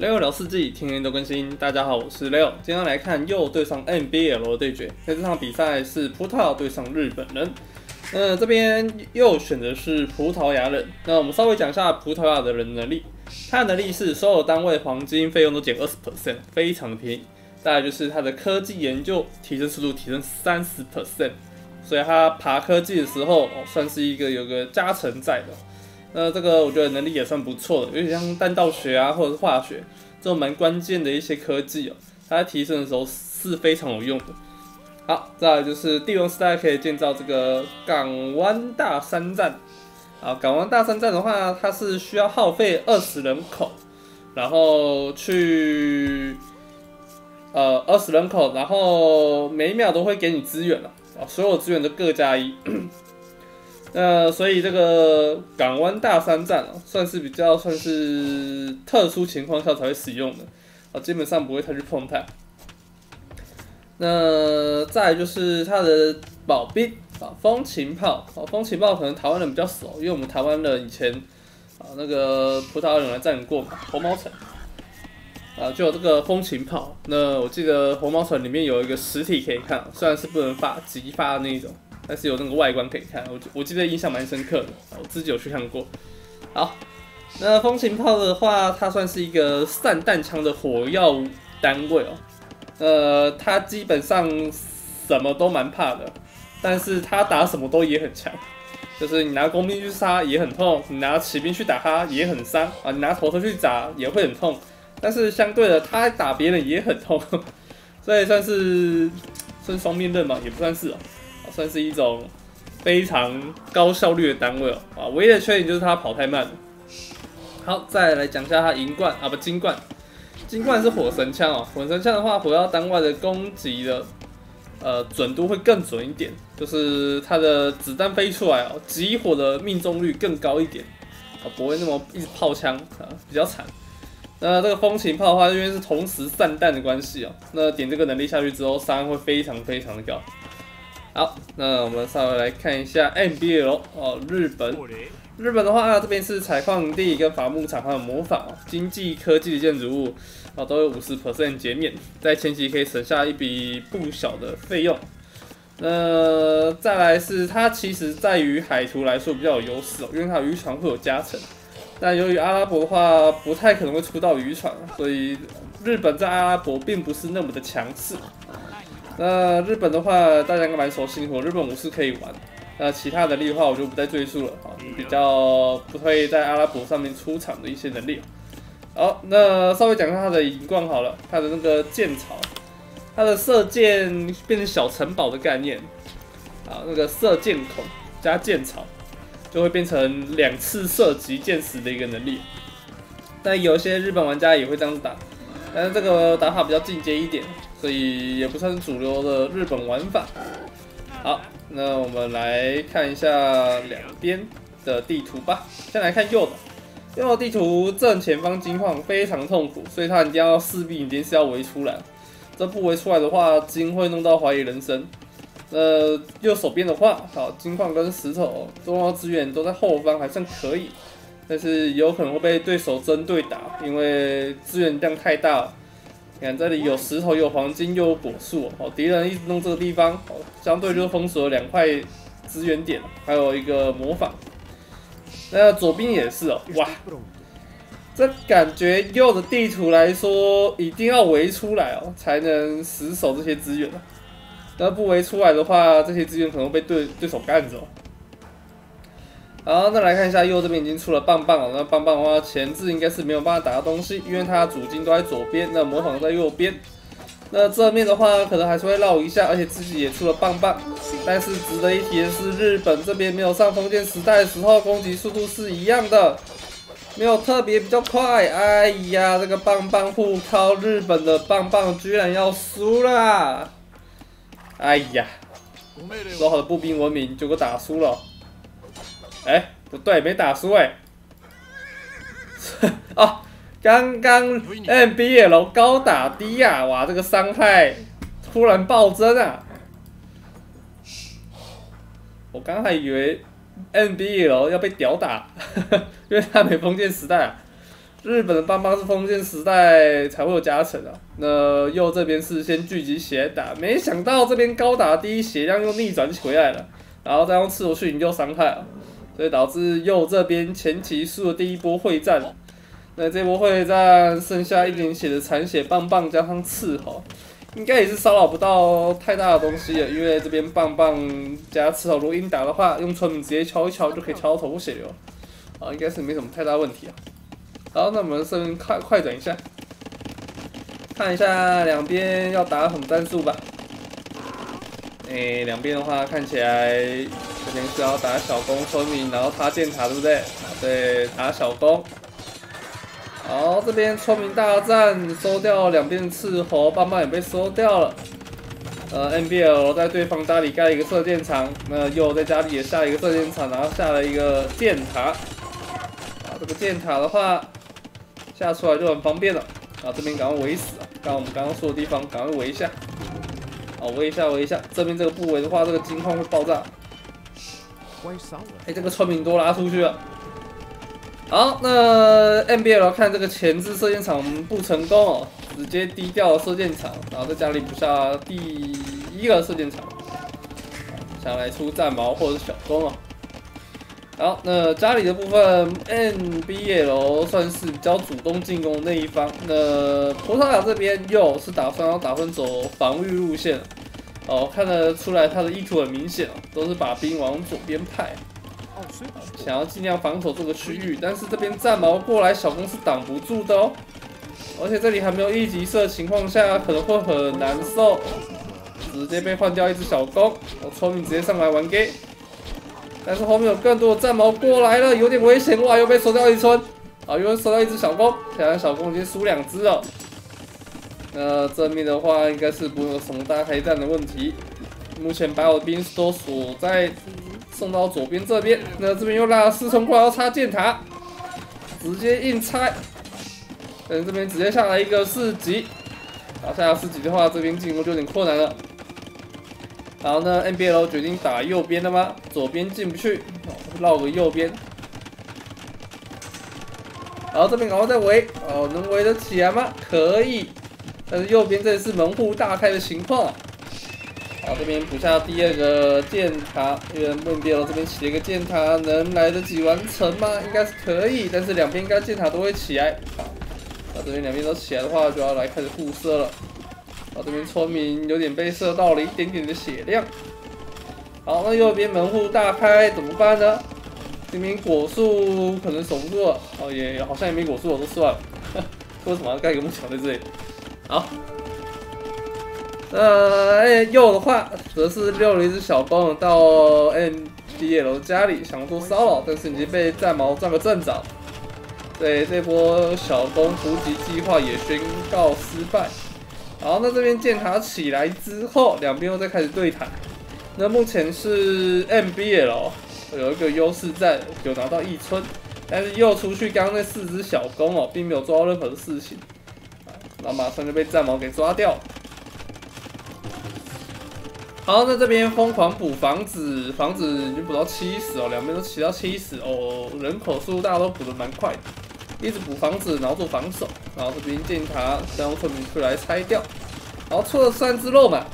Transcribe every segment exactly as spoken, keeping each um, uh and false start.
Leo 聊世纪，天天都更新。大家好，我是 Leo， 今天来看又对上 M B L 的对决。那这场比赛是葡萄对上日本人。那这边又选的是葡萄牙人。那我们稍微讲一下葡萄牙的人能力，他的能力是所有单位黄金费用都减 百分之二十， 非常便宜。再来就是他的科技研究提升速度提升 百分之三十， 所以他爬科技的时候哦，算是一个有个加成在的。 那这个我觉得能力也算不错的，有点像弹道学啊，或者是化学这种蛮关键的一些科技哦，它在提升的时候是非常有用的。好，再来就是帝王时代可以建造这个港湾大山站啊，港湾大山站的话，它是需要耗费二十人口，然后去呃二十人口，然后每一秒都会给你资源了啊，所有资源都各加一。那所以这个港湾大山站哦，算是比较算是特殊情况下才会使用的啊，基本上不会太去碰它。那再來就是它的保兵啊，风琴炮啊，风琴炮可能台湾人比较熟，因为我们台湾人以前啊那个葡萄牙人来占领过嘛，红毛城啊就有这个风琴炮。那我记得红毛城里面有一个实体可以看，虽然是不能发击发的那一种。 但是有那个外观可以看，我我记得印象蛮深刻的，我自己有去看过。好，那风琴炮的话，它算是一个散弹枪的火药单位哦。呃，它基本上什么都蛮怕的，但是它打什么都也很强，就是你拿弓兵去杀也很痛，你拿骑兵去打它也很伤啊，你拿头车去打也会很痛，但是相对的，它打别人也很痛，呵呵所以算是算双面刃嘛，也不算是哦。 算是一种非常高效率的单位哦，啊，唯一的缺点就是它跑太慢了。好，再来讲一下它银冠啊，不金冠，金冠是火神枪哦，火神枪的话，火药单位的攻击的呃准度会更准一点，就是它的子弹飞出来哦，集火的命中率更高一点，啊，不会那么一直炮枪啊，比较惨。那这个风琴炮的话，因为是同时散弹的关系哦，那点这个能力下去之后，伤会非常非常的高。 好，那我们稍微来看一下 M B L 哦，日本。日本的话，啊、这边是采矿地跟伐木场还有模仿、哦、经济科技的建筑物哦，都有 百分之五十 减免，在前期可以省下一笔不小的费用。呃，再来是它其实在于海图来说比较有优势哦，因为它渔船会有加成。但由于阿拉伯的话不太可能会出到渔船，所以日本在阿拉伯并不是那么的强势。 那日本的话，大家应该蛮熟悉，我日本武士可以玩。那其他能力的话，我就不再赘述了啊，比较不会在阿拉伯上面出场的一些能力。好，那稍微讲一下它的银冠好了，它的那个舰槽，它的射箭变成小城堡的概念啊，那个射箭孔加舰槽，就会变成两次射击箭时的一个能力。但有些日本玩家也会这样打，但是这个打法比较进阶一点。 所以也不算是主流的日本玩法。好，那我们来看一下两边的地图吧。先来看右的，右的地图正前方金矿非常痛苦，所以它一定要势必一定是要围出来。这不围出来的话，金会弄到怀疑人生。呃，右手边的话，好，金矿跟石头重要资源都在后方，还算可以，但是有可能会被对手针对打，因为资源量太大了。 你看这里有石头，有黄金，又有果树哦。敌人一直弄这个地方，哦，相对就封锁了两块资源点，还有一个模仿。那左边也是哦，哇，这感觉右的地图来说，一定要围出来哦，才能死守这些资源。那不围出来的话，这些资源可能被对对手干走。好，那来看一下右这边已经出了棒棒了。那棒棒的话，前置应该是没有办法打到东西，因为它主金都在左边，那模仿在右边。那这面的话，可能还是会绕一下，而且自己也出了棒棒。但是值得一提的是，日本这边没有上封建时代的时候，攻击速度是一样的，没有特别比较快。哎呀，这个棒棒互靠，日本的棒棒居然要输啦！哎呀，说好的步兵文明，结果打输了。 哎、欸，不对，没打输哎、欸！哦，刚刚 M B L 高打低啊，哇，这个伤害突然暴增啊！我刚还以为 M B L 要被屌打，因为他没封建时代啊。日本的邦邦是封建时代才会有加成啊。那右这边是先聚集血打，没想到这边高打第一血量又逆转回来了，然后再用赤手去营救伤害啊，所以导致右这边前期输了第一波会战。那这波会战剩下一点血的残血棒棒加上刺吼，应该也是骚扰不到太大的东西了，因为这边棒棒加刺吼如果硬打的话，用村民直接敲一敲就可以敲到头部血流，啊，应该是没什么太大问题啊。 好，那我们顺便快快转一下，看一下两边要打什么战术吧。诶、欸，两边的话看起来肯定是要打小攻村民，然后他建塔，对不对？对，打小攻。好，这边村民大战收掉两边斥候，棒棒也被收掉了。呃 ，M B L 在对方家里盖了一个射箭场，那又在家里也下了一个射箭场，然后下了一个箭塔。啊，这个箭塔的话。 下出来就很方便了啊！这边赶快围死啊！刚我们刚刚说的地方，赶快围一下。好，围一下，围一下。这边这个不围的话，这个金矿会爆炸。哎、欸，这个村民都拉出去了。好，那 M B L 看这个前置射箭场不成功哦，直接低调射箭场，然后在家里补下第一个射箭场，想来出战矛或者小弓啊、哦。 好，那家里的部分 M B L 算是比较主动进攻的那一方。那葡萄牙这边又是打算要打算走防御路线哦，看得出来他的意图很明显哦，都是把兵往左边派，想要尽量防守这个区域。但是这边战矛过来，小攻是挡不住的哦，而且这里还没有一级射的情况下，可能会很难受，直接被换掉一只小攻。我村民直接上来玩 gay。 但是后面有更多的战矛过来了，有点危险哇！又被收掉一村，啊，又收掉一只小攻，显然小攻已经输两只了。那正面的话，应该是不会有什么大开战的问题。目前把我的兵都锁在送到左边这边，那这边又拉了四村过来要插箭塔，直接硬拆。但是这边直接下来一个四级，打下四级的话，这边进攻就有点困难了。 然后呢 ，M B L 决定打右边的吗？左边进不去，绕个右边。然后这边赶快再围，哦，能围得起来吗？可以。但是右边这里是门户大开的情况。好，这边补下第二个箭塔，因为 M B L 这边起了一个箭塔，能来得及完成吗？应该是可以，但是两边应该箭塔都会起来。那这边两边都起来的话，就要来开始互射了。 啊，这边村民有点被射到了一点点的血量。好，那右边门户大开怎么办呢？这边果树可能守不住了，哦，也好像也没果树，我都算了。为什么要盖一个木墙在这里？好，呃，哎，右的话则是溜了一只小攻到 M B L 家里，想做骚扰，但是已经被战矛占个正着。对，这波小攻伏击计划也宣告失败。 好，那这边箭塔起来之后，两边又再开始对谈。那目前是 M B L 有一个优势在，有拿到一村，但是又出去刚刚那四只小攻哦，并没有做到任何的事情，然后马上就被战矛给抓掉。好，那这边疯狂补房子，房子已经补到七十哦，两边都骑到七十哦，人口数大家都补得蛮快的。 一直补房子，然后做防守，然后这边建塔，想用村民出来拆掉，然后出了三只肉马，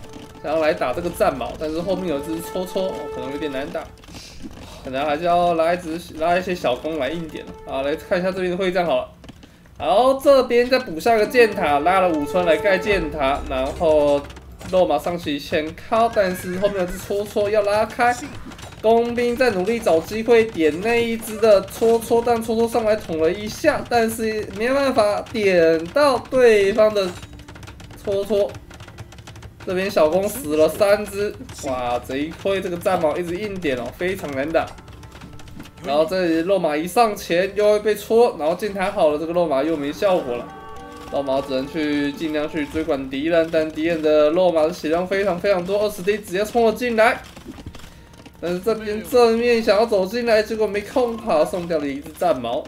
然后来打这个战矛，但是后面有一只戳戳，可能有点难打，可能还是要拉一只拉一些小攻来硬点啊，来看一下这边的会战好了，然后这边再补下个箭塔，拉了五村来盖箭塔，然后肉马上去先靠，但是后面有只戳戳要拉开。 工兵在努力找机会点那一只的戳戳，但戳戳上来捅了一下，但是没办法点到对方的戳戳。这边小攻死了三只，哇！贼亏，这个战矛一直硬点哦，非常难打。然后这里肉马一上前又会被戳，然后箭塔好了，这个肉马又没效果了，肉马只能去尽量去追赶敌人，但敌人的肉马的血量非常非常多， 二十滴直接冲了进来。 但是这边正面想要走进来，结果没空跑，送掉了一只战矛。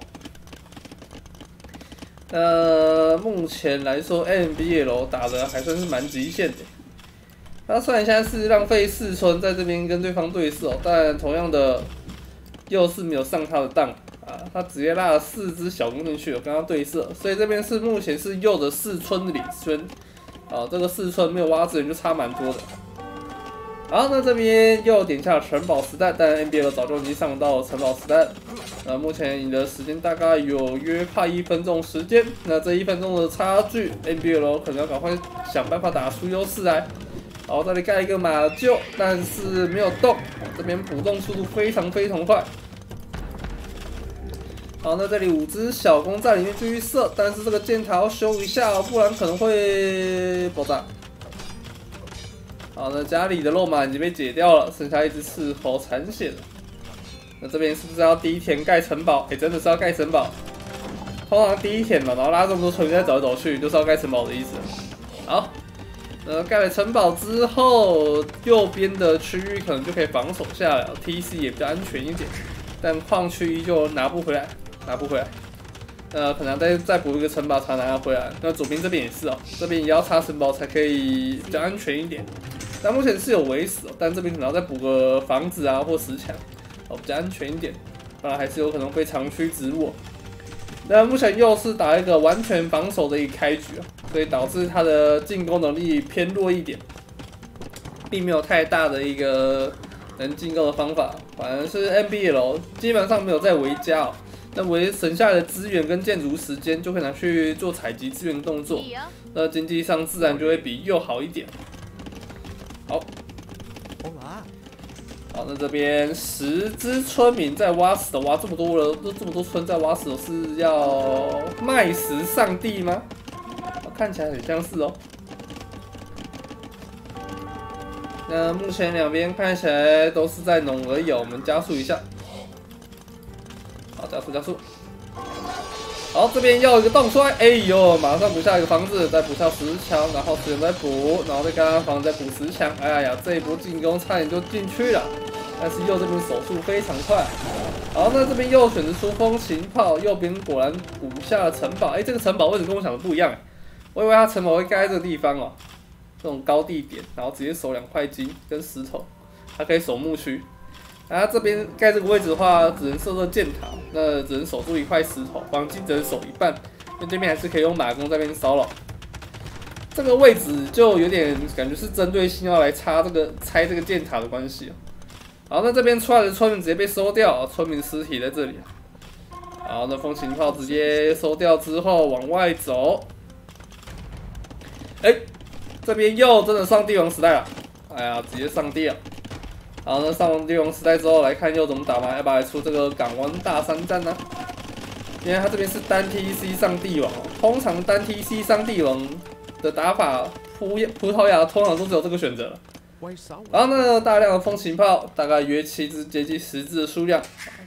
呃，目前来说 ，M B L 打的还算是蛮极限的。那虽然现在是浪费四村在这边跟对方对视哦，但同样的又是没有上他的当啊，他直接拉了四只小公进去，我刚刚对射，所以这边是目前是右的四村领先。啊，这个四村没有挖资源就差蛮多的。好，那这边又点下城堡时代，但 M B L 早就已经上到城堡时代。那目前你的时间大概有约快一分钟时间，那这一分钟的差距 ，M B L 可能要赶快想办法打出优势来。 好，这里盖一个马厩，但是没有动。这边补洞速度非常非常快。好，那这里五只小弓在里面继续射，但是这个箭塔要修一下，不然可能会爆炸。好，那家里的肉马已经被解掉了，剩下一只斥候残血了。那这边是不是要第一田盖城堡？哎、欸，真的是要盖城堡。通常第一田嘛，然后拉这么多村民在走来走去，就是要盖城堡的意思。好。 呃，盖了城堡之后，右边的区域可能就可以防守下来 ，T C 也比较安全一点。但矿区依旧拿不回来，拿不回来。呃，可能再再补一个城堡才拿回来。那左边这边也是哦，这边也要插城堡才可以比较安全一点。但目前是有围死哦，但这边可能要再补个房子啊或石墙，哦比较安全一点。当然还是有可能被长驱直入。 那目前又是打一个完全防守的一个开局啊，所以导致他的进攻能力偏弱一点，并没有太大的一个能进攻的方法。反而是 M B L 基本上没有在围家哦，那围省下来的资源跟建筑时间就可以拿去做采集资源动作，那经济上自然就会比右好一点。好，好，那这边十只村民在挖石头，挖这么多了，都这么多村在挖石头，是要卖石上帝吗？看起来很像是哦。那目前两边看起来都是在农而已，我们加速一下。好，加速加速。好，这边要一个洞出来，哎呦，马上补下一个房子，再补下石墙，然后石墙再补，然后再盖房子再补石墙。哎呀，这一波进攻差点就进去了，但是右这边手速非常快。好，那这边右选择出风琴炮，右边果然补下了城堡。哎，这个城堡位置跟我想的不一样哎，我以为它城堡会盖在这个地方哦，这种高地点，然后直接守两块金跟石头，它可以守墓区。然后这边盖这个位置的话，只能射射箭塔。 那只能守住一块石头，黄金只能守一半，那对面还是可以用马弓在那边骚扰。这个位置就有点感觉是针对性要来插这个拆这个箭塔的关系。好，那这边出来的村民直接被收掉，村民尸体在这里。好，那风琴炮直接收掉之后往外走。哎、欸，这边又真的上帝王时代了，哎呀，直接上帝了。 好，那上完帝王时代之后，来看又怎么打嘛？要不要来出这个港湾大三战呢、啊？因为他这边是单 T C 上帝王，通常单 T C 上帝王的打法，葡葡萄牙通常都只有这个选择。然后呢，大量的风琴炮，大概约七支接近十支的数量，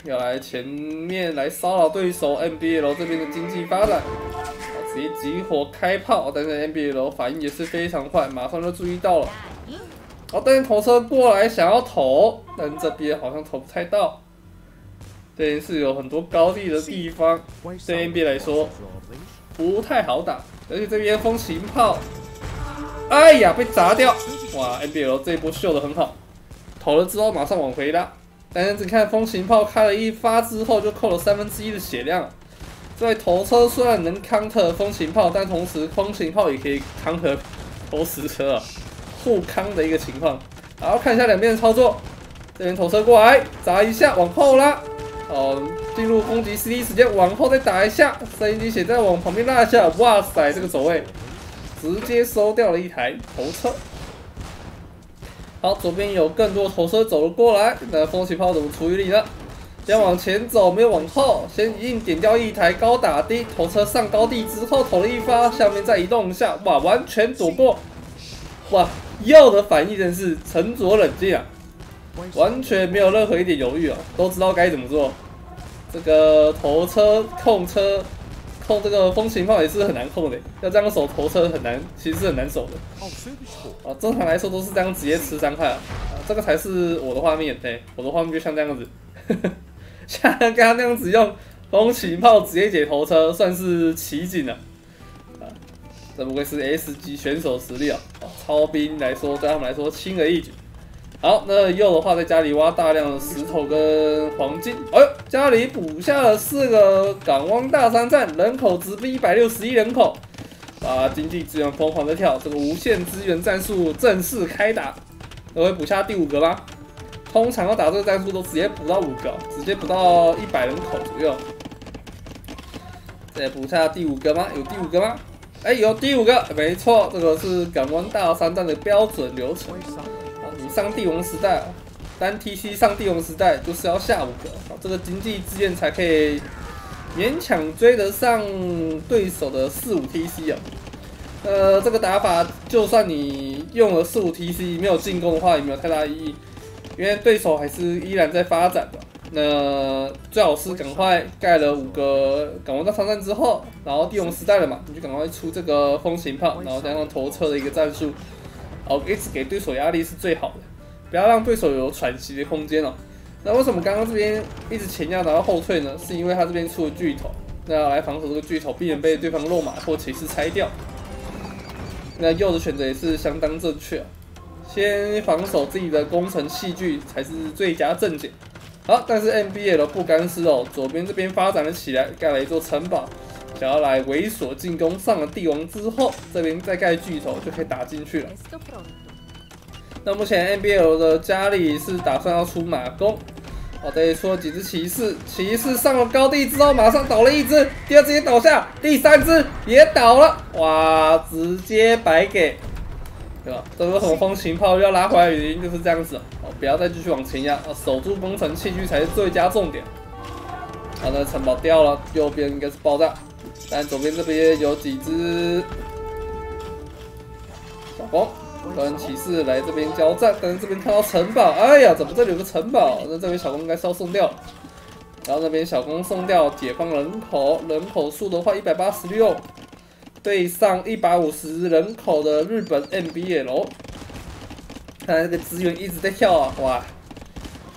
要来前面来骚扰对手 M B L 这边的经济发展。直接集火开炮，但是 M B L 反应也是非常快，马上就注意到了。 哦，但是投车过来想要投，但这边好像投不太到。这边是有很多高地的地方，对 N B 来说不太好打，而且这边风琴炮，哎呀被砸掉！哇 ，N B L 这一波秀的很好，投了之后马上往回拉，但是你看风琴炮开了一发之后就扣了三分之一的血量，所以投车虽然能 counter 风琴炮，但同时风琴炮也可以 counter 投石车啊。 互康的一个情况，然后看一下两边的操作，这边投射过来砸一下，往后拉，哦，进入攻击 C D 时间，往后再打一下，三一滴血再往旁边拉一下，哇塞，这个走位直接收掉了一台投车。好，左边有更多投车走了过来，那风起炮怎么处理呢？先往前走，没有往后，先硬点掉一台高打低投车上高地之后投了一发，下面再移动一下，哇，完全躲过，哇！ 右的反应真是沉着冷静啊，完全没有任何一点犹豫啊，都知道该怎么做。这个头车控车控这个风琴炮也是很难控的，要这样守头车很难，其实是很难守的。啊，正常来说都是这样直接吃伤害啊，啊这个才是我的画面，对，我的画面就像这样子，呵呵像刚刚那样子用风琴炮直接解头车，算是奇景了。 这不愧是 S 级选手实力啊！超兵来说，对他们来说轻而易举。好，那鼬的话在家里挖大量的石头跟黄金，哎呦，家里补下了四个港湾大商站，人口直逼一百六十一人口，啊，经济资源疯狂的跳，这个无限资源战术正式开打，我会补下第五个吧。通常要打这个战术都直接补到五个，直接补到一百人口左右。 再补下第五个吗？有第五个吗？哎、欸，有第五个，没错，这个是港湾大商战的标准流程。啊，你上帝王时代，单 T C 上帝王时代就是要下五个，啊，这个经济支援才可以勉强追得上对手的四五 T C 啊。呃，这个打法就算你用了四五 T C 没有进攻的话，也没有太大意义，因为对手还是依然在发展的。 那最好是赶快盖了五个港湾大商站之后，然后帝王时代了嘛，你就赶快出这个风行炮，然后加上头车的一个战术，哦，一直给对手压力是最好的，不要让对手有喘息的空间哦。那为什么刚刚这边一直前压然后后退呢？是因为他这边出了巨头，那要来防守这个巨头，避免被对方落马或骑士拆掉。那右的选择也是相当正确啊，先防守自己的工程器具才是最佳正解。 好，但是 M B L 不甘示弱，左边这边发展了起来，盖了一座城堡，想要来猥琐进攻。上了帝王之后，这边再盖巨头就可以打进去了。那目前 M B L 的家里是打算要出马弓，哦，这里出了几只骑士，骑士上了高地之后马上倒了一只，第二只也倒下，第三只也倒了，哇，直接白给，对吧？这个红风情炮要拉回来的原因就是这样子。 不要再继续往前压，守住工程器具才是最佳重点。好的，城堡掉了，右边应该是爆炸，但左边这边有几只小红跟骑士来这边交战，但是这边看到城堡，哎呀，怎么这里有个城堡？那这边小公应该是要送掉，然后那边小公送掉，解放人口，人口数的话一百八十六，对上一百五十人口的日本 M B L。 看来这个资源一直在跳啊，哇，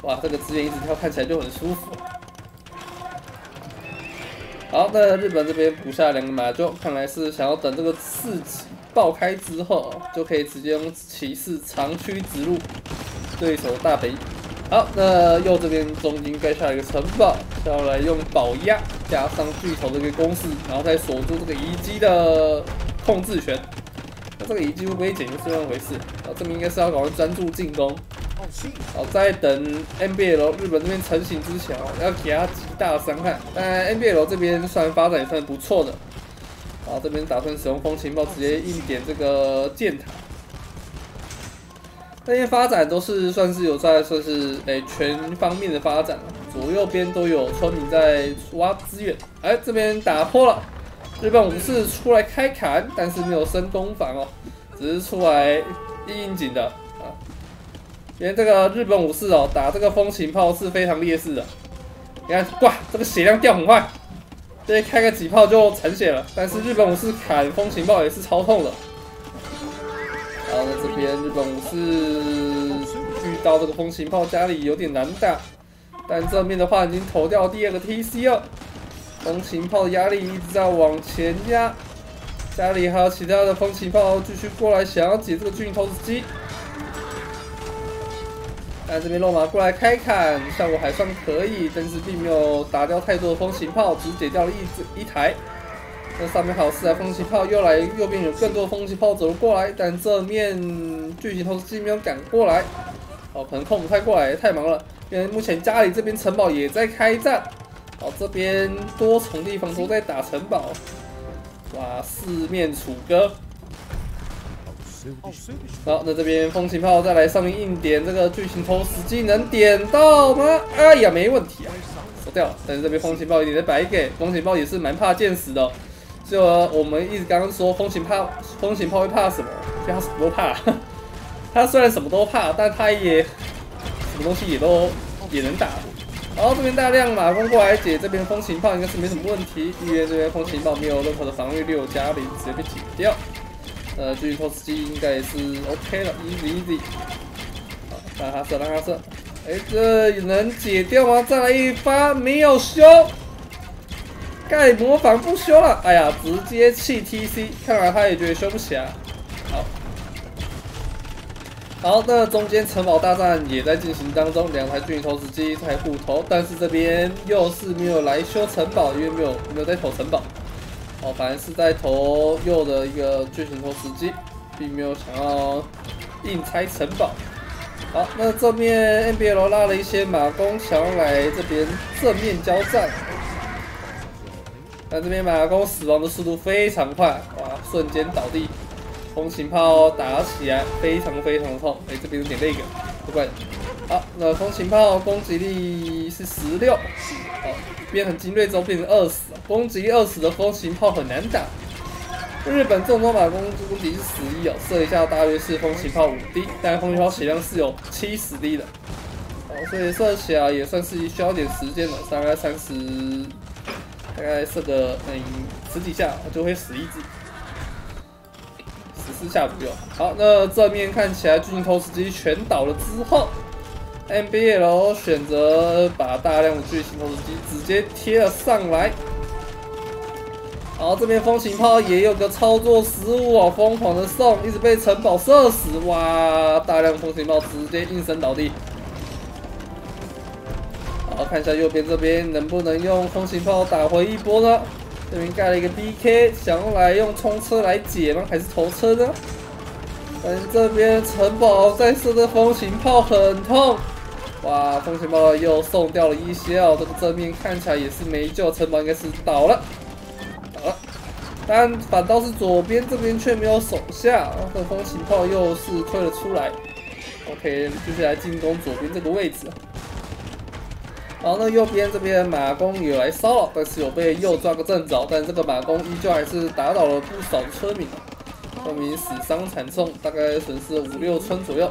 哇，这个资源一直跳，看起来就很舒服。好，那日本这边补下两个马厩，看来是想要等这个四级爆开之后，就可以直接用骑士长驱直入对手大本营。好，那右这边中间盖下一个城堡，要来用宝压加上巨头的一个攻势，然后再锁住这个遗迹的控制权。 那这个遗迹会不会捡就是那回事，啊，这边应该是要赶快专注进攻，好，在等 M B L 日本这边成型之前哦，要给他极大的伤害。但 M B L 这边虽然发展也算不错的，啊，这边打算使用风情炮直接硬点这个箭塔，这些发展都是算是有在算是诶、欸、全方面的发展，左右边都有村民在挖资源，哎、欸，这边打破了。 日本武士出来开砍，但是没有升攻防哦，只是出来应应景的啊。因为这个日本武士哦，打这个风琴炮是非常劣势的。你看，哇，这个血量掉很快，这开个几炮就残血了。但是日本武士砍风琴炮也是超痛的。然后在这边日本武士遇到这个风琴炮，家里有点难打，但正面的话已经投掉第二个 T C 了。 风琴炮的压力一直在往前压，家里还有其他的风琴炮继续过来，想要解这个巨头之机。但这边肉马过来开砍，效果还算可以，但是并没有打掉太多的风琴炮，只解掉了一一台。那上面还有四台风琴炮，又来右边有更多风琴炮走了过来，但这面巨型投石机没有赶过来，哦，可能控不太过来，太忙了。因为目前家里这边城堡也在开战。 好，这边多重地方都在打城堡，哇，四面楚歌。好，那这边风琴炮再来上面硬点，这个巨型投石机能点到吗？哎呀，没问题啊，走掉了。但是这边风琴炮有点白给，风琴炮也是蛮怕箭矢的、哦。就我们一直刚刚说风琴炮，风琴炮会怕什么？就他什么都怕。他虽然什么都怕，但他也什么东西也都也能打。 然后这边大量马弓过来解，这边风琴炮应该是没什么问题。因为这边风琴炮没有任何的防御六加零，直接被解掉。呃，巨头司机应该也是 OK 了 ，easy easy。好，让他射，让他射。哎，这能解掉吗？再来一发，没有修，盖模仿不修了。哎呀，直接弃 T C， 看来他也觉得修不起来。好，好，那中间城堡大战也在进行当中，两台均匀投石机，一台护投，但是这边又是没有来修城堡，因为没有没有在投城堡，哦，反而是在投右的一个均匀投石机，并没有想要硬拆城堡。好，那这边 M B L 拉了一些马弓，想要来这边正面交战。那这边马弓死亡的速度非常快，哇，瞬间倒地。 红警炮打起来非常非常的痛，哎、欸，这边有点那个，不管。好，那红警炮攻击力是十六，好，变成精锐之后变成二十，攻击力二十的风行炮很难打。日本重装马攻攻击是十一哦，射一下大约是风行炮五滴，但风行炮血量是有七十滴的，哦，所以射起来也算是需要点时间了，大概三十，大概射个嗯十几下就会死一只。 四下不用。好，那正面看起来，巨型投石机全倒了之后 ，M B L 选择把大量的巨型投石机直接贴了上来。好，这边风行炮也有个操作失误啊，疯狂的送，一直被城堡射死。哇，大量风行炮直接应声倒地。好，看一下右边这边能不能用风行炮打回一波呢？ 这边盖了一个 D K， 想要来用冲车来解吗？还是投车呢？但是这边城堡在射的风行炮很痛，哇，风行炮又送掉了一些哦。这个正面看起来也是没救，城堡应该是倒了，倒了。但反倒是左边这边却没有守下，这风行炮又是推了出来。OK， 继续来进攻左边这个位置。 好，那右边这边马弓也来骚扰，但是有被右抓个正着，但这个马弓依旧还是打倒了不少村民，村民死伤惨重，大概损失五六村左右，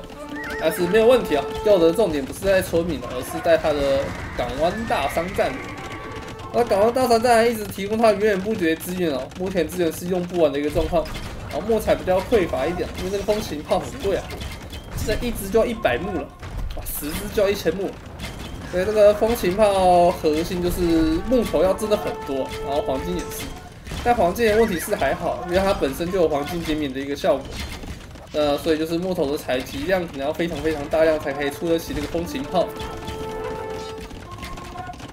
但是没有问题啊。右的重点不是在村民，而是在他的港湾大商战。那港湾大商战一直提供他源源不绝的资源哦，目前资源是用不完的一个状况，然后木材比较匮乏一点，因为这个风琴炮很贵啊，现在一支就要一百木了，哇，十支就要一千木了。 所以这个风琴炮核心就是木头要真的很多，然后黄金也是，但黄金的问题是还好，因为它本身就有黄金减免的一个效果，呃，所以就是木头的采集量可能要非常非常大量才可以出得起这个风琴炮。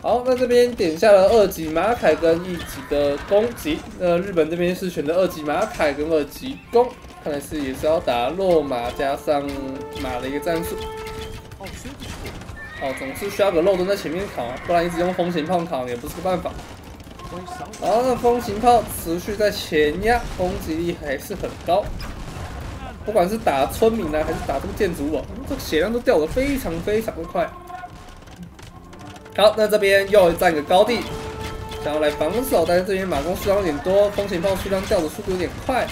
好，那这边点下了二级马凯跟一级的攻击，那日本这边是选择二级马凯跟二级攻，看来是也是要打落马加上马的一个战术。 哦，总是需要个漏洞在前面扛，不然一直用风行炮扛也不是个办法。然后那风行炮持续在前压，攻击力还是很高。不管是打村民呢、啊，还是打这个建筑物、啊，这个血量都掉得非常非常的快。好，那这边又占个高地，想要来防守，但是这边马弓数量有点多，风行炮数量掉的速度有点快。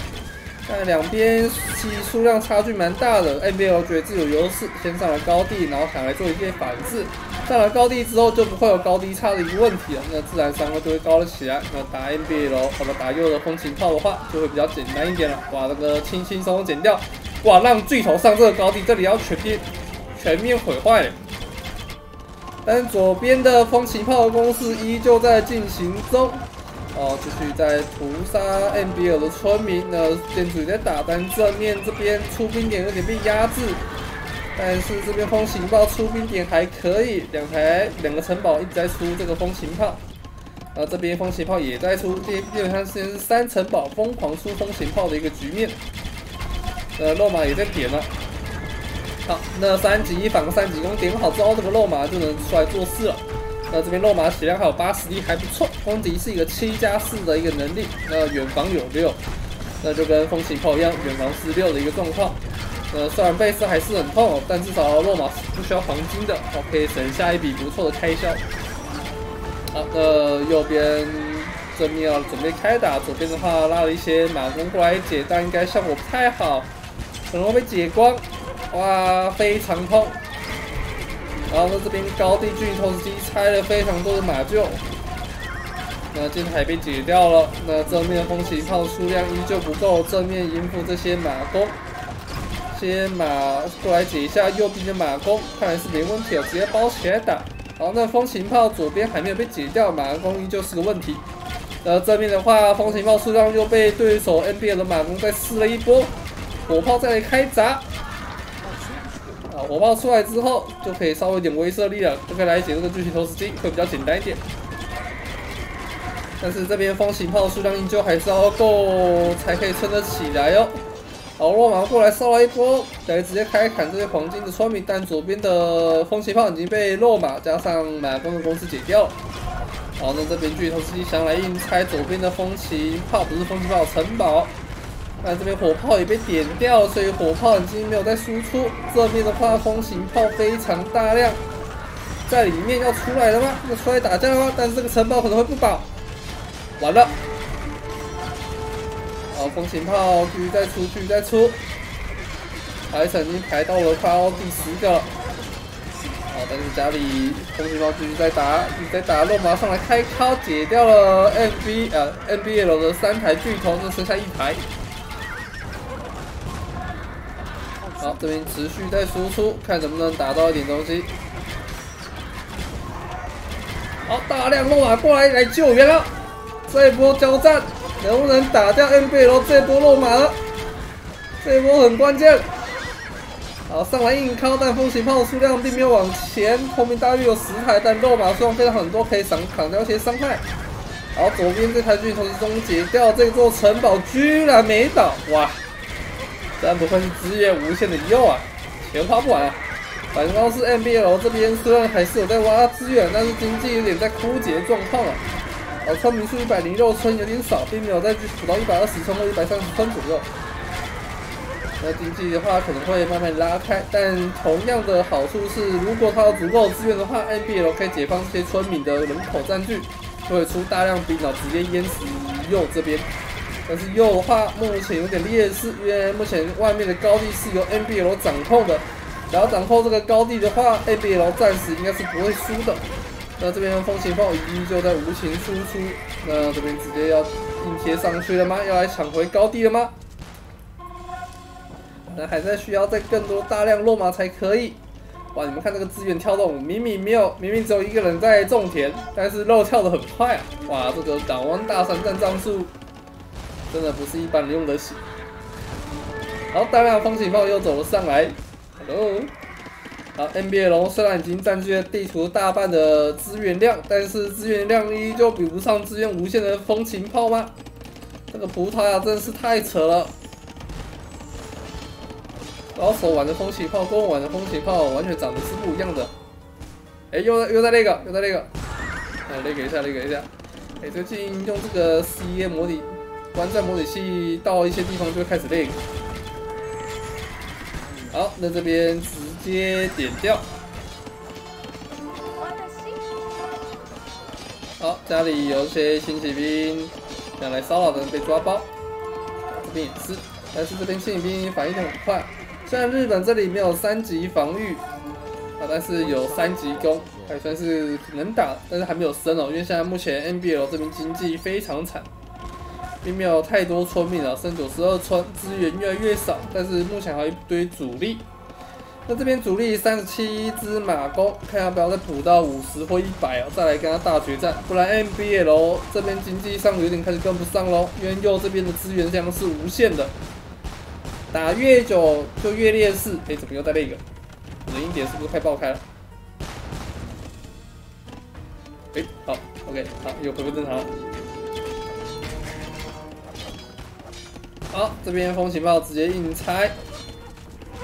但两边其实数量差距蛮大的 ，M B L 觉得自己有优势，先上了高地，然后想来做一些反制。上了高地之后就不会有高低差的一个问题了，那自然伤害就会高了起来。那打 M B L 或者打右的风琴炮的话，就会比较简单一点了。哇，那个轻轻松松减掉，哇，让巨头上这个高地，这里要全面全面毁坏。但是左边的风琴炮的攻势依旧在进行中。 哦，继续在屠杀 M B L 的村民呢，建筑也在打，但正面这边出兵点有点被压制，但是这边风行炮出兵点还可以，两台两个城堡一直在出这个风行炮，然后这边风行炮也在出，基本上现在是三城堡疯狂出风行炮的一个局面，呃，肉马也在点了，好，那三级一反三级攻点好之后，这个肉马就能出来做事了。 那这边肉马血量还有八十滴，还不错。攻击是一个七加四的一个能力，那远防有六，那就跟风琴炮一样，远防是六的一个状况。呃，虽然被射还是很痛，但至少肉马是不需要黄金的，哦，可以省下一笔不错的开销。好，那右边正面要准备开打，左边的话拉了一些马弓过来解，但应该效果不太好，可能会被解光。哇，非常痛。 然后这边高地巨型投石机拆了非常多的马厩，那箭台被解掉了。那正面风琴炮数量依旧不够，正面应付这些马弓，先马过来解一下右边的马弓，看来是没问题了，直接包起来打。好，那风琴炮左边还没有被解掉，马弓依旧是个问题。那正面的话，风琴炮数量又被对手 M B L 的马弓再试了一波，火炮再来开闸。啊，火炮出来之后就可以稍微有点威慑力了，就可以来解这个巨型投石机，会比较简单一点。但是这边方形炮数量依旧还是要够，才可以撑得起来哦。好，罗马过来烧了一波，来直接开砍这些黄金的村民，但左边的风骑炮已经被落马加上马蜂的攻势解掉了。好，那这边巨头司机想来硬拆左边的风骑炮，不是风骑炮城堡。那这边火炮也被点掉了，所以火炮已经没有在输出。这边的话，风骑炮非常大量，在里面要出来了吗？要出来打架了吗？但是这个城堡可能会不保，完了。 好，风琴炮继续再出，继续再出，排程已经排到了快要第十个了。好，但是家里风琴炮继续在打，继续在打，肉马上来开敲，解掉了 M B 啊 M B L 的三台巨头，就剩下一台。好，这边持续在输出，看能不能打到一点东西。好，大量肉马过来来救援了，这一波交战。 能不能打掉 M B L 这波落马了？这波很关键。好，上来硬靠，但风行炮数量并没有往前，后面大约有十台，但落马数量非常很多，可以挡挡掉一些伤害。好，左边这台巨头终结掉这座城堡，居然没倒！哇，真不愧是资源无限的优啊，钱花不完啊。反倒是 M B L 这边虽然还是有在挖资源，但是经济有点在枯竭状况了。 哦，村民数一百零六村有点少，并没有再去补到一百二十村或一百三十村左右。那经济的话可能会慢慢拉开，但同样的好处是，如果它有足够资源的话 ，M B L 可以解放这些村民的人口占据，就会出大量兵，然后直接淹死右这边。但是右的话目前有点劣势，因为目前外面的高地是由 M B L 掌控的，然后掌控这个高地的话 ，M B L 暂时应该是不会输的。 那这边风琴炮依旧在无情输出，那这边直接要硬贴上去了吗？要来抢回高地了吗？那还在需要再更多大量落马才可以。哇，你们看这个资源跳动，明明没有，明明只有一个人在种田，但是肉跳得很快啊！哇，这个港湾大山战战术真的不是一般人用得起。好，大量风琴炮又走了上来 ，Hello。 好 ，M B L 虽然已经占据了地图大半的资源量，但是资源量依旧比不上资源无限的风琴炮吗？这个葡萄牙真是太扯了！老手玩的风琴炮跟我玩的风琴炮完全长得是不一样的。哎、欸，又在又在那个，又在那个，哎，那个一下，那个一下。哎、欸，最近用这个 C A 模拟玩战模拟器，到一些地方就会开始那个。好，那这边。 直接点掉。好，家里有些新骑兵想来骚扰的人被抓包，这边也是，但是这边新骑兵反应得很快。虽然日本这里没有三级防御，啊，但是有三级攻，还算是能打，但是还没有升哦，因为现在目前 M B L 这边经济非常惨，并没有太多村民了，剩九十二村，资源越来越少，但是目前还有一堆主力。 那这边主力三十七只马弓，看要不要再补到五十或一百哦，再来跟他大决战，不然 M B L 这边经济上有点开始跟不上喽，因为右这边的资源量是无限的，打越久就越劣势。哎、欸，怎么又在那个？我的鹰点是不是快爆开了？哎、欸，好 ，OK， 好，又恢复正常了。好，这边风情炮直接硬拆。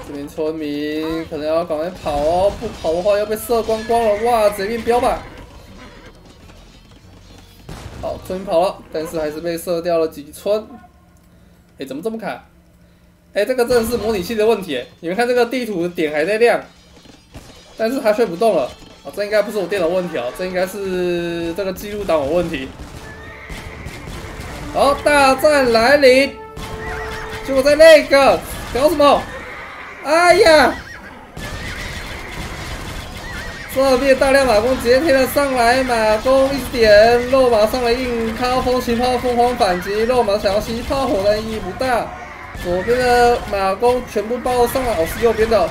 这边村民可能要赶快跑哦，不跑的话要被射光光了。哇，直接变标靶！好，村民跑了，但是还是被射掉了几村。哎、欸，怎么这么卡？哎、欸，这个真的是模拟器的问题。你们看这个地图的点还在亮，但是它却不动了。哦，这应该不是我电脑问题哦，这应该是这个记录档有问题。好，大战来临！结果在那个搞什么？ 哎呀！这边大量马弓直接贴了上来，马弓一点，肉马上来硬靠，风琴炮疯狂反击，肉马想要吸炮火，但意义不大。左边的马弓全部爆上来，哦是右边的。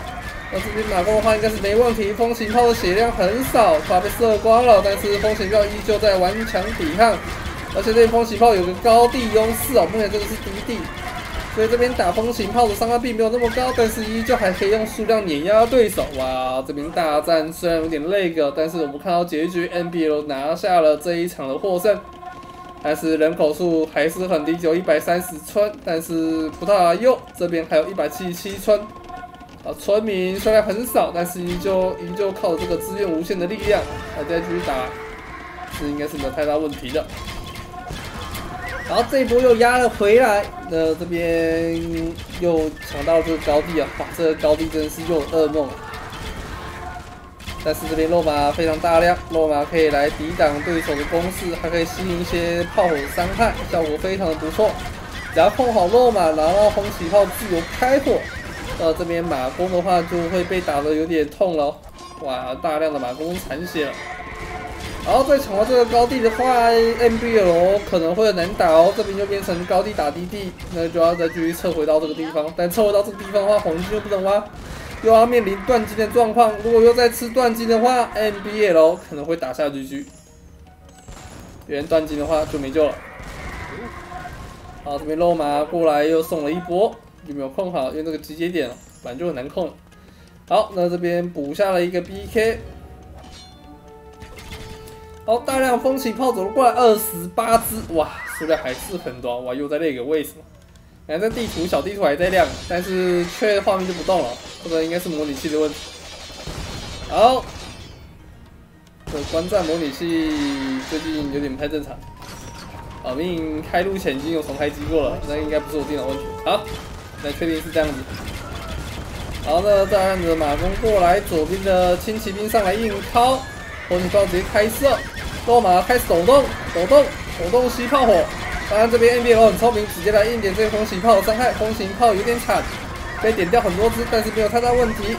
那这边马弓的话应该是没问题，风琴炮的血量很少，把被射光了，但是风琴炮依旧在顽强抵抗，而且对风琴炮有个高地优势哦，目前这个是低地。所以这边打风行炮的伤害并没有那么高，但是依旧还可以用数量碾压对手。哇，这边大战虽然有点累个，但是我们看到结局 M B L 拿下了这一场的获胜。 但是人口数还是很低，只有一百三十村。但是葡萄牙右这边还有一百七十七村，啊，村民虽然很少，但是依旧依旧靠这个资源无限的力量，大家继续打，这应该是没有太大问题的。然后这一波又压了回来，那这边又抢到了这个高地啊！哇，这个高地真是又噩梦。 但是这边肉麻非常大量，肉麻可以来抵挡对手的攻势，还可以吸引一些炮火伤害，效果非常的不错。只要控好肉麻，然后红旗炮自由开火，呃，这边马弓的话就会被打得有点痛了。哇，大量的马弓残血了。然后再抢到这个高地的话 ，M B L 可能会很难打哦，这边就变成高地打低地，那就要再继续撤回到这个地方。但撤回到这个地方的话，红军就不能挖。 又要面临断金的状况，如果又再吃断金的话 ，M B L 可能会打下G G。有人断金的话就没救了。好，这边肉麻过来又送了一波，有没有控好？因为这个集结点反正就很难控。好，那这边补下了一个 B K。好，大量风起炮走了过来， 二十八只，哇，数量还是很多。哇，又在那个为什么？ 反正地图小地图还在亮，但是却画面就不动了，这个应该是模拟器的问题。好，这观战模拟器最近有点不太正常。好命开路前已经有重开机过了，那应该不是我电脑问题。好，那确定是这样子。好，那再按着马弓过来，左边的轻骑兵上来硬敲，红旗炮直接开射，落马开始抖动，抖动，抖动吸炮火。 当然，这边 M B L 很聪明，直接来硬点这个风行炮的伤害。风行炮有点惨，被点掉很多只，但是没有太大问题。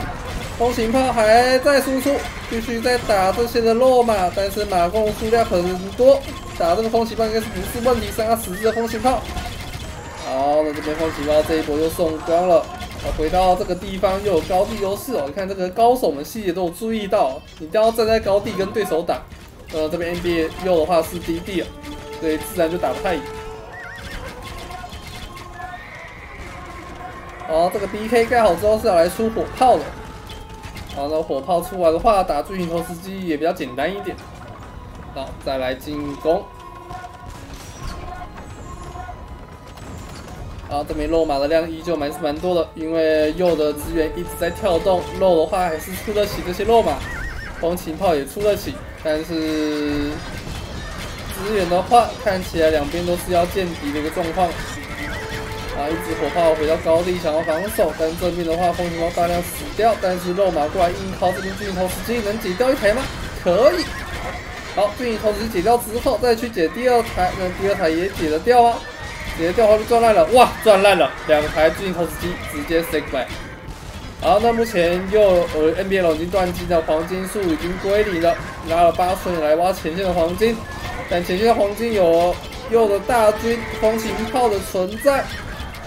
风行炮还在输出，继续在打这些的落马，但是马弓数量很多，打这个风行炮应该是不是问题？三个十只的风行炮。好，那这边风行炮这一波又送光了。回到这个地方又有高地优势哦，你看这个高手们细节都有注意到，你一定要站在高地跟对手打。呃，这边 M B L 右的话是低地了，所以自然就打不太赢。 好，这个 B K 盖好之后是要来出火炮的。好，那火炮出来的话，打巨型投石机也比较简单一点。好，再来进攻。好，这边肉马的量依旧蛮是蛮多的，因为右的资源一直在跳动，肉的话还是出得起这些肉马，风琴炮也出得起，但是资源的话，看起来两边都是要见敌的一个状况。 啊！一支火炮回到高地想要防守，但这边的话，风行炮大量死掉，但是肉马过来硬靠这边巨型投石机，能解掉一台吗？可以。好，巨型投石机解掉之后，再去解第二台，那第二台也解得掉啊，解得掉的话就撞烂了，哇，撞烂了，两台巨型投石机直接 say goodbye。好，那目前又呃 M B L 已经断机了，黄金数已经归零了，拿了八村来挖前线的黄金，但前线的黄金有右的大军风行炮的存在。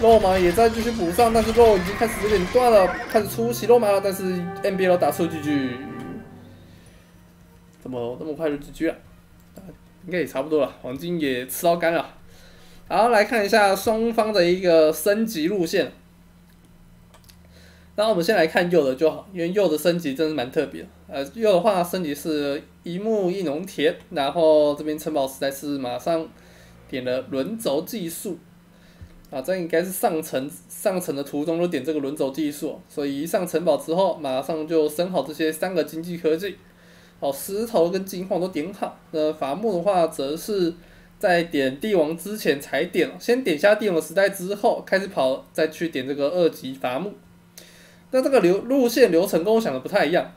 肉麻也在继续补上，但是肉已经开始有点断了，开始出奇肉麻了。但是 M B L 打出G G， 怎么那么快就 G G 了？应该也差不多了，黄金也吃到干了。好，来看一下双方的一个升级路线。那我们先来看右的就好，因为右的升级真是蛮特别的。呃，右的话升级是一木一农田，然后这边城堡时代是马上点了轮轴技术。 啊，这应该是上层上层的途中就点这个轮轴技术，所以一上城堡之后，马上就升好这些三个经济科技。好，石头跟金矿都点好。那伐木的话，则是在点帝王之前才点，先点下帝王时代之后，开始跑再去点这个二级伐木。那这个流路线流程跟我想的不太一样，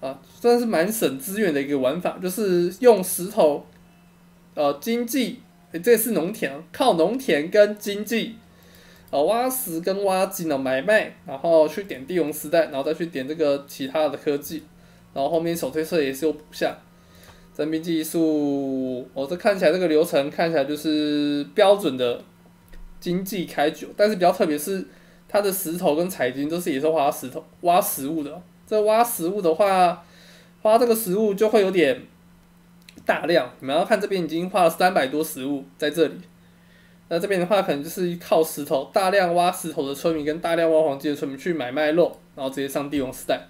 啊，算是蛮省资源的一个玩法，就是用石头，呃，经济。 欸、这是农田，靠农田跟经济，呃，挖石跟挖金的买卖，然后去点帝王时代，然后再去点这个其他的科技，然后后面手推车也是有补下，征兵技术，我、哦、这看起来这个流程看起来就是标准的经济开局，但是比较特别是它的石头跟采金都是也是挖石头、挖食物的，这挖食物的话，挖这个食物就会有点。 大量，你们要看这边已经花了三百多食物在这里，那这边的话，可能就是靠石头，大量挖石头的村民跟大量挖黄金的村民去买卖肉，然后直接上帝王时代。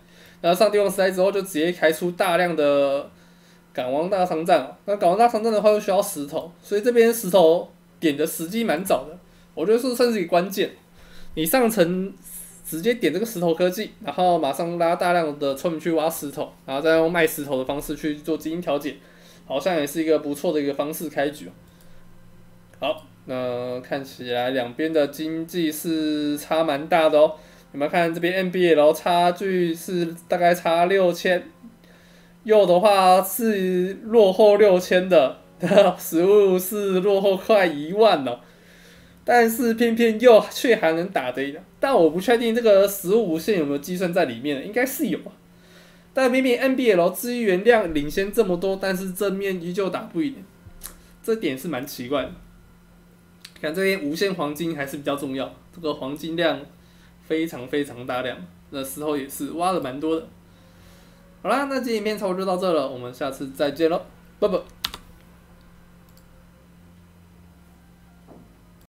然后上帝王时代之后，就直接开出大量的赶王大商战。那赶王大商战的话，又需要石头，所以这边石头点的时机蛮早的，我觉得是算是一个关键。你上层直接点这个石头科技，然后马上拉大量的村民去挖石头，然后再用卖石头的方式去做基因调节，好像也是一个不错的一个方式开局。好。那看起来两边的经济是差蛮大的哦。你们看这边 M B L 差距是大概差六千，右的话是落后六千的，食物是落后快一万了。但是偏偏右却还能打得赢，但我不确定这个食物无限有没有计算在里面，应该是有啊。但明明 M B L 资源量领先这么多，但是正面依旧打不赢，这点是蛮奇怪的。看这边无限黄金还是比较重要，这个黄金量非常非常大量，那石头也是挖了蛮多的。好啦，那这影片差不多就到这了，我们下次再见喽，拜拜。